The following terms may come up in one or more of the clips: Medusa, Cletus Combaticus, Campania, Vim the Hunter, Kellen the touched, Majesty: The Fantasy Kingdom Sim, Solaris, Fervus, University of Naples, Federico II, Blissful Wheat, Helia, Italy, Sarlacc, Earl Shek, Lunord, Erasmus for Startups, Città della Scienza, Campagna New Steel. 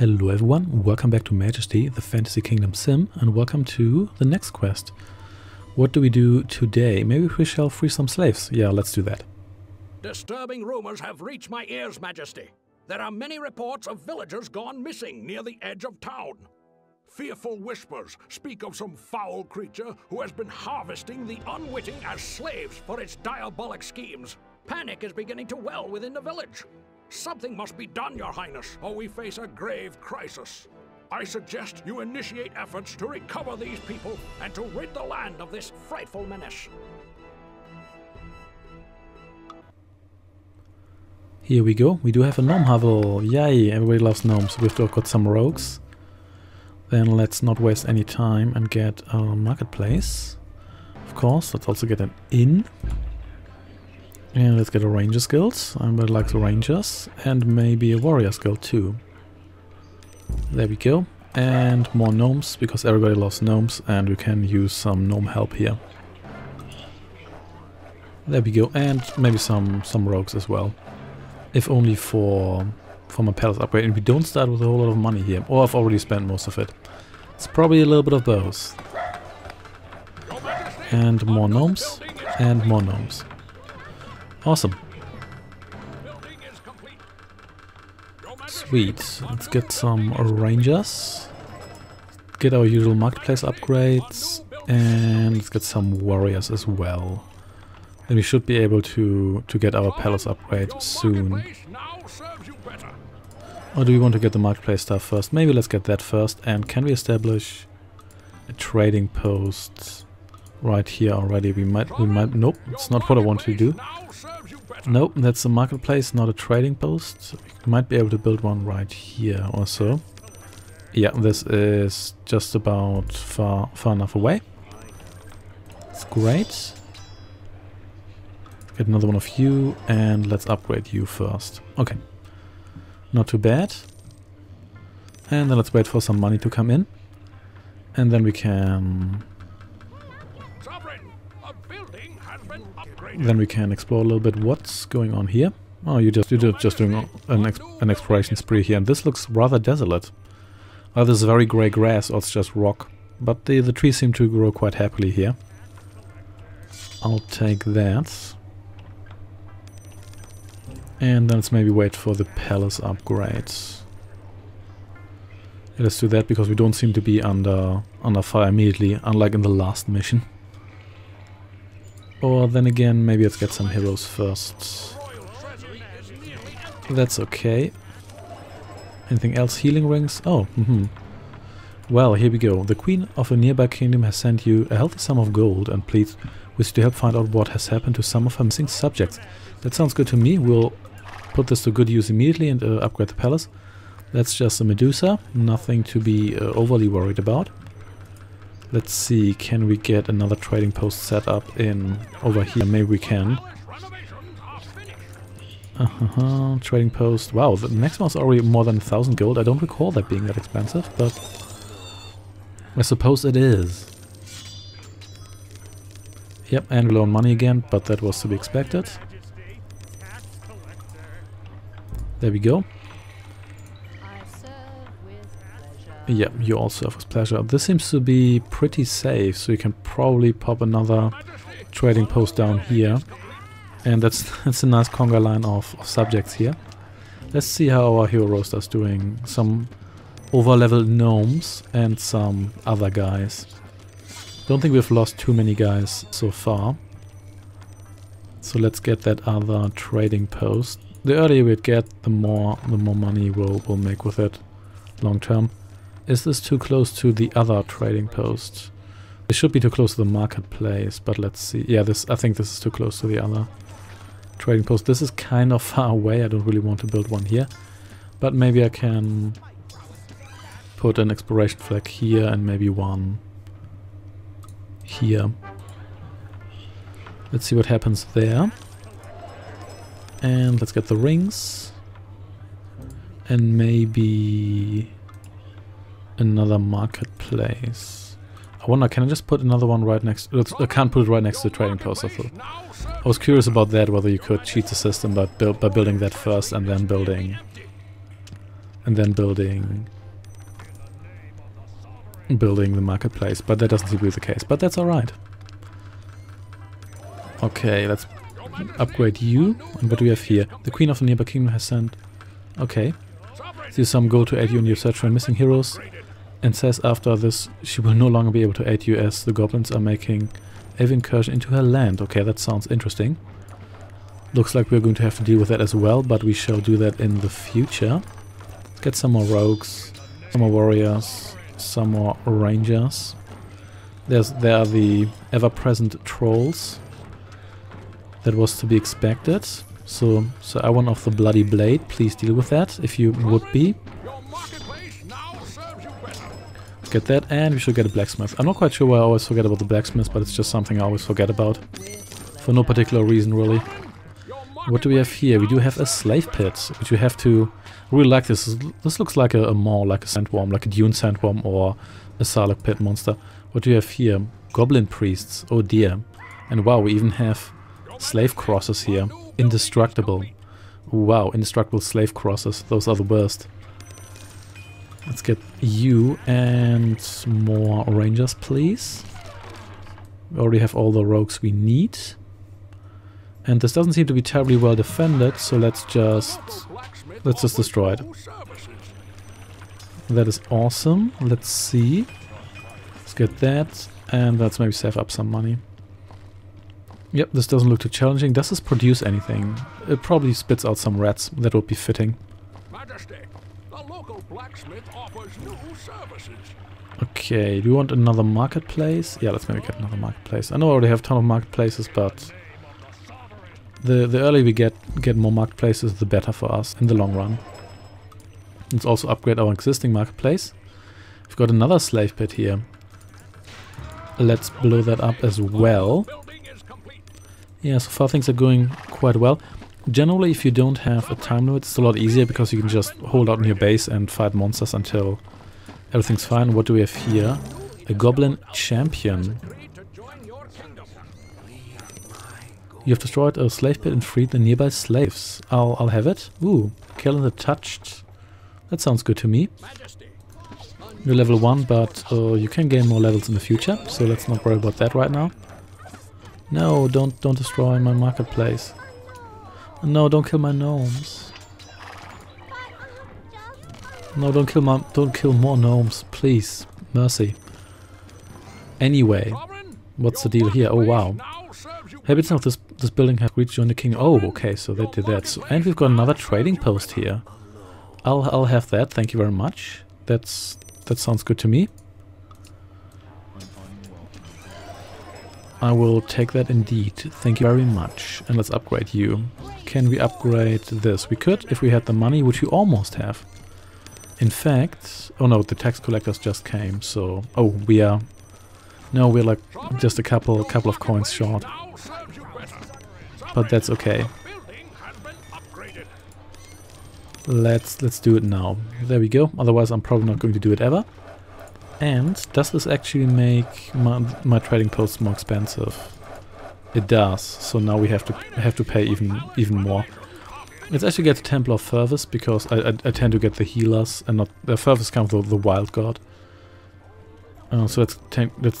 Hello everyone, welcome back to Majesty, the Fantasy Kingdom Sim, and welcome to the next quest. What do we do today? Maybe we shall free some slaves. Yeah, let's do that. Disturbing rumors have reached my ears, Majesty. There are many reports of villagers gone missing near the edge of town. Fearful whispers speak of some foul creature who has been harvesting the unwitting as slaves for its diabolic schemes. Panic is beginning to well within the village. Something must be done, Your Highness, or we face a grave crisis. I suggest you initiate efforts to recover these people and to rid the land of this frightful menace. Here we go. We do have a gnome hovel. Yay, everybody loves gnomes. We've got some rogues. Then let's not waste any time and get our marketplace. Of course, let's also get an inn. And let's get a ranger skills. I would like the rangers and maybe a warrior skill too. There we go. And more gnomes because everybody loves gnomes and we can use some gnome help here. There we go. And maybe some rogues as well. If only for my palace upgrade. And we don't start with a whole lot of money here. Or I've already spent most of it. It's probably a little bit of both. And more gnomes. And more gnomes. Awesome. Sweet. Let's get some rangers. Get our usual marketplace upgrades. And let's get some warriors as well. And we should be able to get our palace upgrade soon. Or do we want to get the marketplace stuff first? Maybe let's get that first. And can we establish a trading post right here already? We might. Nope, it's not what I want to do. Nope, that's a marketplace, not a trading post. We might be able to build one right here or so. Yeah, this is just about far enough away. It's great. Get another one of you and let's upgrade you first. Okay, not too bad. And then let's wait for some money to come in. And then we can... Then we can explore a little bit what's going on here. Oh, you're just doing an exploration spree here. And this looks rather desolate. Either it's very grey grass or it's just rock. But the trees seem to grow quite happily here. I'll take that. And then let's maybe wait for the palace upgrades. Let's do that because we don't seem to be under fire immediately, unlike in the last mission. Or then again, maybe let's get some heroes first. That's okay. Anything else? Healing rings? Oh, Well, here we go. The queen of a nearby kingdom has sent you a healthy sum of gold and pleads with you to help find out what has happened to some of her missing subjects. That sounds good to me. We'll put this to good use immediately and upgrade the palace. That's just a Medusa. Nothing to be overly worried about. Let's see, can we get another trading post set up in over here? Maybe we can. Trading post. Wow, the next one's already more than 1,000 gold. I don't recall that being that expensive, but I suppose it is. Yep, and we loan money again, but that was to be expected. There we go. Yeah, you also have pleasure. This seems to be pretty safe, so you can probably pop another trading post down here. And that's a nice conga line of subjects here. Let's see how our hero roster is doing. Some overleveled gnomes and some other guys. Don't think we've lost too many guys so far. So let's get that other trading post. The earlier we get, the more money we'll make with it long term. Is this too close to the other trading post? It should be too close to the marketplace, but let's see. Yeah, I think this is too close to the other trading post. This is kind of far away. I don't really want to build one here. But maybe I can put an exploration flag here and maybe one here. Let's see what happens there. And let's get the rings. And maybe... another marketplace. I wonder, can I just put another one right next? I can't put it right next to the trading post. I was curious about that, whether you could cheat the system by building that first and then building and then building the marketplace, but that doesn't seem to be the case, but that's alright. Okay, let's upgrade you. And what do we have here? The Queen of the Nearby Kingdom has sent... Okay. Sees some gold to aid you in your search for missing heroes, and says after this she will no longer be able to aid you as the goblins are making an incursion into her land. Okay, that sounds interesting. Looks like we're going to have to deal with that as well, but we shall do that in the future. Let's get some more rogues, some more warriors, some more rangers. There are the ever-present trolls. That was to be expected. So I want off the bloody blade. Please deal with that, if you would be. Get that, and we should get a blacksmith. I'm not quite sure why I always forget about the blacksmith, but it's just something I always forget about. For no particular reason, really. What do we have here? We do have a slave pit, which we have to... I really like this. This looks like a maw, like a sandworm, like a dune sandworm or a Sarlacc pit monster. What do we have here? Goblin priests. Oh dear. And wow, we even have... slave crosses here. Indestructible. Wow, indestructible slave crosses. Those are the worst. Let's get you and more rangers, please. We already have all the rogues we need. And this doesn't seem to be terribly well defended, so let's just destroy it. That is awesome. Let's see. Let's get that, and let's maybe save up some money. Yep, this doesn't look too challenging. Does this produce anything? It probably spits out some rats. That would be fitting. Majesty, the local blacksmith offers new services. Okay, do you want another marketplace? Yeah, let's maybe get another marketplace. I know I already have a ton of marketplaces, but... The earlier we get more marketplaces, the better for us in the long run. Let's also upgrade our existing marketplace. We've got another slave pit here. Let's blow that up as well. Yeah, so far things are going quite well. Generally, if you don't have a time limit, it's a lot easier because you can just hold out in your base and fight monsters until everything's fine. What do we have here? A goblin champion. You have destroyed a slave pit and freed the nearby slaves. I'll have it. Ooh, Kellen the touched. That sounds good to me. You're level 1, but you can gain more levels in the future, so let's not worry about that right now. No, don't destroy my marketplace. No, don't kill my gnomes. No, don't kill more gnomes, please. Mercy. Anyway, what's the deal here? Oh wow. Habits of this building have reached you and the king. Oh, okay, so they did that. So, and we've got another trading post here. I'll have that. Thank you very much. That sounds good to me. I will take that indeed. Thank you very much. And let's upgrade you. Can we upgrade this? We could if we had the money, which we almost have. In fact... Oh no, the tax collectors just came, so... Oh, we are... No, we're like just a couple of coins short. But that's okay. Let's do it now. There we go. Otherwise I'm probably not going to do it ever. And does this actually make my trading posts more expensive? It does. So now we have to pay even more. Let's actually get the Templar of Fervus because I tend to get the healers and not the Fervus comes with the wild god. So let's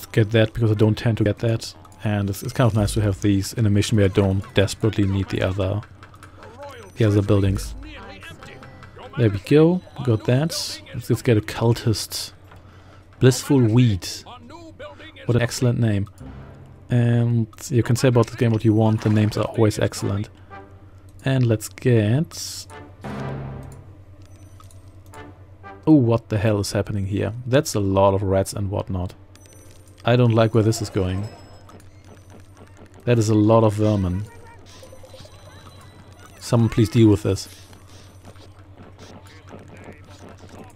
get that because I don't tend to get that, and it's kind of nice to have these in a mission where I don't desperately need the other buildings. There we go. Got that. Let's get a cultist. Blissful Wheat. What an excellent name. And you can say about this game what you want, the names are always excellent. And let's get... Oh, what the hell is happening here? That's a lot of rats and whatnot. I don't like where this is going. That is a lot of vermin. Someone please deal with this.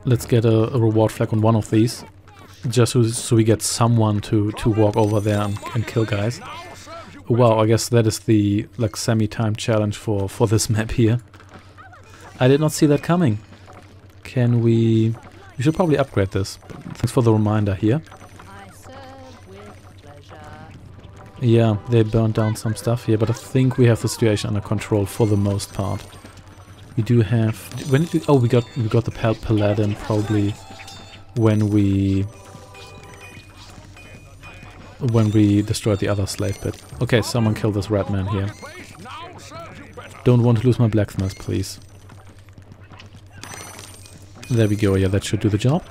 Let's get a reward flag on one of these. Just so we get someone to walk over there and kill guys. Wow, I guess that is the like semi-time challenge for this map here. I did not see that coming. Can we... We should probably upgrade this. Thanks for the reminder here. Yeah, they burned down some stuff here, but I think we have the situation under control for the most part. We do have. When did we, oh, we got the paladin probably when we destroyed the other slave pit. Okay, someone killed this rat man here. Don't want to lose my blacksmith, please. There we go. Yeah, that should do the job.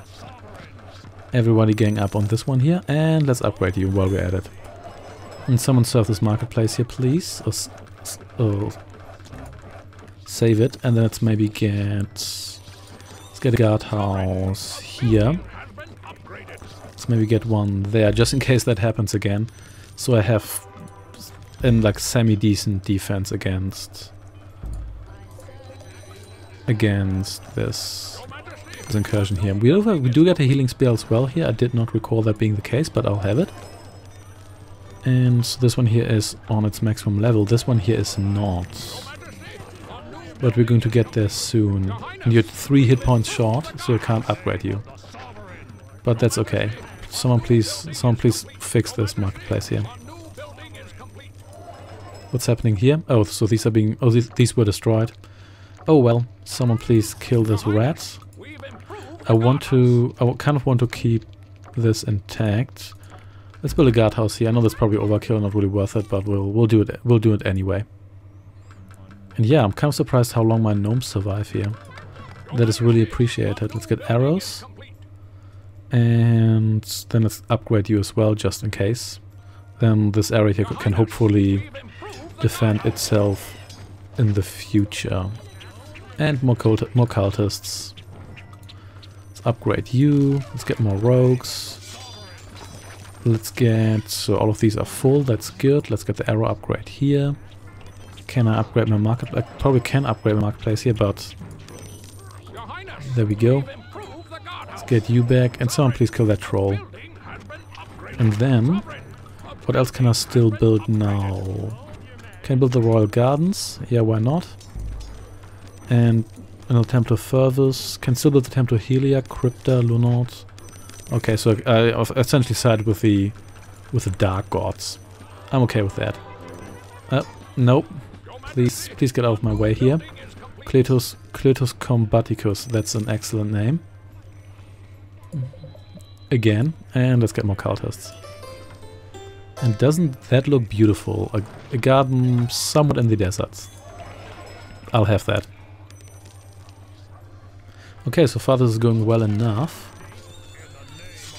Everybody gang up on this one here, and let's upgrade you while we're at it. And someone serve this marketplace here, please. Or save it, and then let's maybe get... Let's get a guardhouse here. Let's maybe get one there, just in case that happens again. So I have in like semi-decent defense against this incursion here. We do get a healing spell as well here. I did not recall that being the case, but I'll have it. And so this one here is on its maximum level. This one here is not. But we're going to get there soon. And you're 3 hit points short, so I can't upgrade you. But that's okay. Someone please fix this marketplace here. What's happening here? Oh, so these are being... Oh, these were destroyed. Oh well. Someone please kill this rat. I kind of want to keep this intact. Let's build a guardhouse here. I know that's probably overkill, not really worth it, but we'll do it anyway. And yeah, I'm kind of surprised how long my gnomes survive here. That is really appreciated. Let's get arrows. And then let's upgrade you as well, just in case. Then this area here can hopefully defend itself in the future. And more cultists. Let's upgrade you. Let's get more rogues. Let's get... So all of these are full, that's good. Let's get the arrow upgrade here. Can I upgrade my market? I probably can upgrade my marketplace here, but... There we go. Let's get you back. And someone please kill that troll. And then... What else can I still build now? Can I build the Royal Gardens? Yeah, why not? And an Templar Fervus. Can still build the Templar Helia, Crypta, Lunord. Okay, so I essentially sided with the Dark Gods. I'm okay with that. Nope. Please get out of my way here. Cletus Combaticus. That's an excellent name. Again, and let's get more cultists. And doesn't that look beautiful? A garden somewhat in the deserts. I'll have that. Okay, so far this is going well enough.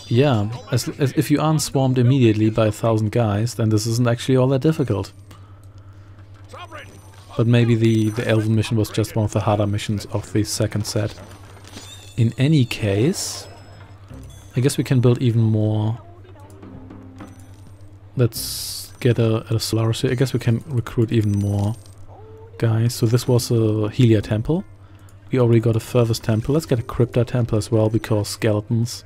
Yeah, as if you aren't swarmed immediately by 1,000 guys, then this isn't actually all that difficult. But maybe the Elven mission was just one of the harder missions of the second set. In any case, I guess we can build even more. Let's get a Solaris here. I guess we can recruit even more guys. So this was a Helia Temple. We already got a Fervus Temple. Let's get a Crypta Temple as well, because skeletons...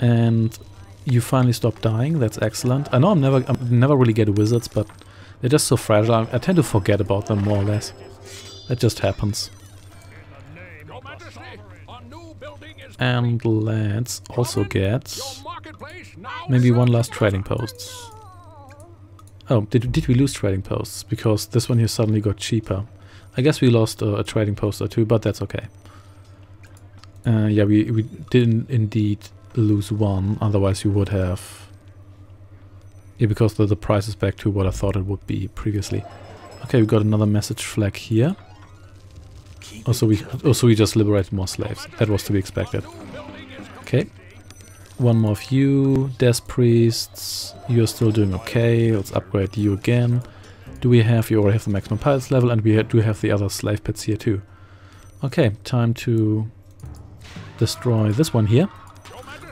And you finally stop dying. That's excellent. I know I'm never really get wizards, but they're just so fragile. I tend to forget about them more or less. That just happens. And let's also get maybe one last trading posts. Oh, did we lose trading posts? Because this one here suddenly got cheaper. I guess we lost a trading post or two, but that's okay. Yeah, we didn't indeed lose one, otherwise you would have... Yeah, because the price is back to what I thought it would be previously. Okay, we got another message flag here. Also we just liberated more slaves. That was to be expected. Okay. One more of you. Death priests. You're still doing okay. Let's upgrade you again. You already have the maximum pilots level, and we do have the other slave pits here too. Okay, time to destroy this one here.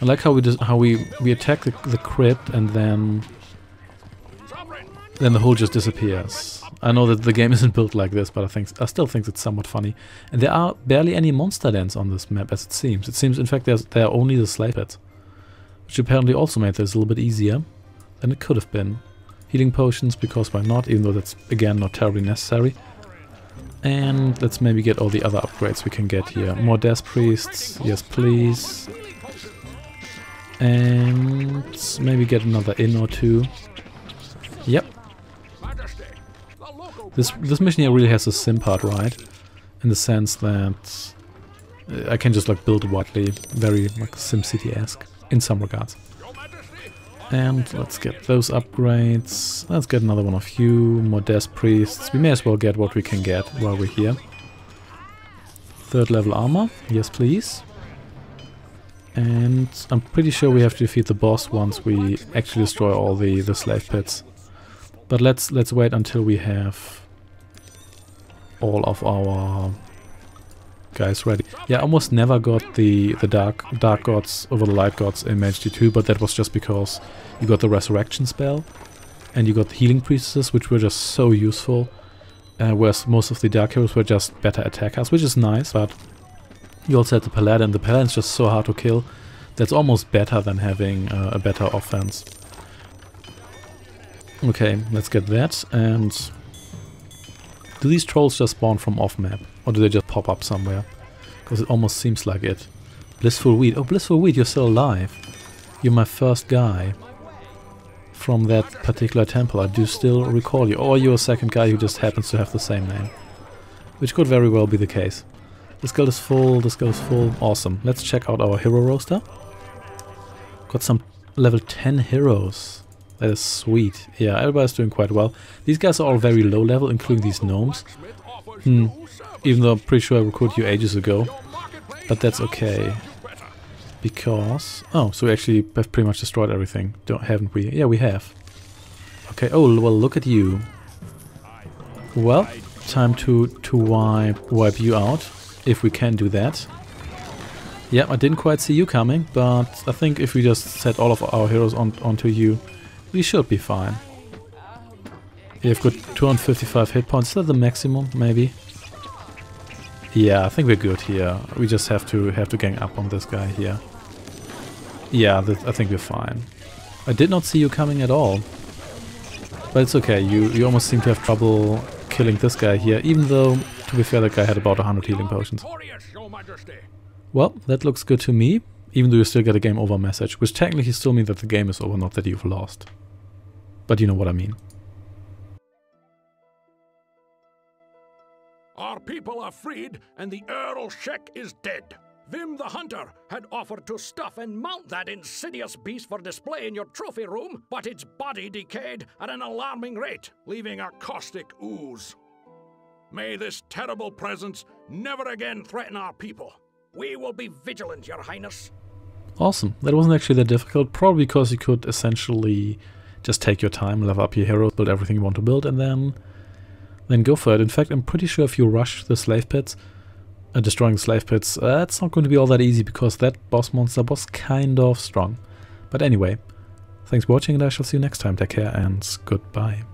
I like how we attack the crypt and then the hole just disappears. I know that the game isn't built like this, but I still think it's somewhat funny. And there are barely any monster dens on this map, as it seems. It seems, in fact, there are only the slave pits, which apparently also made this a little bit easier than it could have been. Healing potions, because why not? Even though that's again not terribly necessary. And let's maybe get all the other upgrades we can get here. More death priests, yes please. And maybe get another inn or two. Yep. This mission here really has a sim part, right? in the sense that I can just like build widely, very like SimCity-esque in some regards. And let's get those upgrades. Let's get another one of you, more Death Priests. We may as well get what we can get while we're here. Third level armor, yes please. And I'm pretty sure we have to defeat the boss once we actually destroy all the slave pits. But let's wait until we have all of our guys ready. Yeah, I almost never got the dark gods over the light gods in Majesty 2, but that was just because you got the resurrection spell and you got the healing priestesses, which were just so useful. Whereas most of the dark heroes were just better attackers, which is nice, but you also had the paladin. The paladin's just so hard to kill. That's almost better than having a better offense. Okay, let's get that. And do these trolls just spawn from off-map? Or do they just pop up somewhere? Because it almost seems like it. Blissful Wheat. Oh, Blissful Wheat, you're still alive. You're my first guy from that particular temple. I do still recall you. Or you're a second guy who just happens to have the same name. Which could very well be the case. This guild is full, this guild is full. Awesome. Let's check out our hero roster. Got some level 10 heroes. That is sweet. Yeah, everybody's doing quite well. These guys are all very low level, including these gnomes. Even though I'm pretty sure I recruited you ages ago. But that's okay. Because... oh, so we actually have pretty much destroyed everything, haven't we? Yeah, we have. Okay, oh, well, look at you. Well, time to wipe you out. If we can do that. Yeah, I didn't quite see you coming, but I think if we just set all of our heroes onto you, we should be fine. You've got 255 hit points. Is that the maximum, maybe? Yeah, I think we're good here. We just have to gang up on this guy here. Yeah, I think we're fine. I did not see you coming at all. But it's okay, you almost seem to have trouble killing this guy here, even though, to be fair, that guy had about 100 healing potions. Well, that looks good to me, even though you still get a game over message, which technically still means that the game is over, not that you've lost. But you know what I mean. Our people are freed, and the Earl Shek is dead. Vim the Hunter had offered to stuff and mount that insidious beast for display in your trophy room, but its body decayed at an alarming rate, leaving a caustic ooze. May this terrible presence never again threaten our people. We will be vigilant, Your Highness. Awesome. That wasn't actually that difficult, probably because you could essentially just take your time, level up your heroes, build everything you want to build, and then go for it. In fact, I'm pretty sure if you rush the slave pits, destroying slave pits, that's not going to be all that easy because that boss monster was kind of strong. But anyway, thanks for watching and I shall see you next time. Take care and goodbye.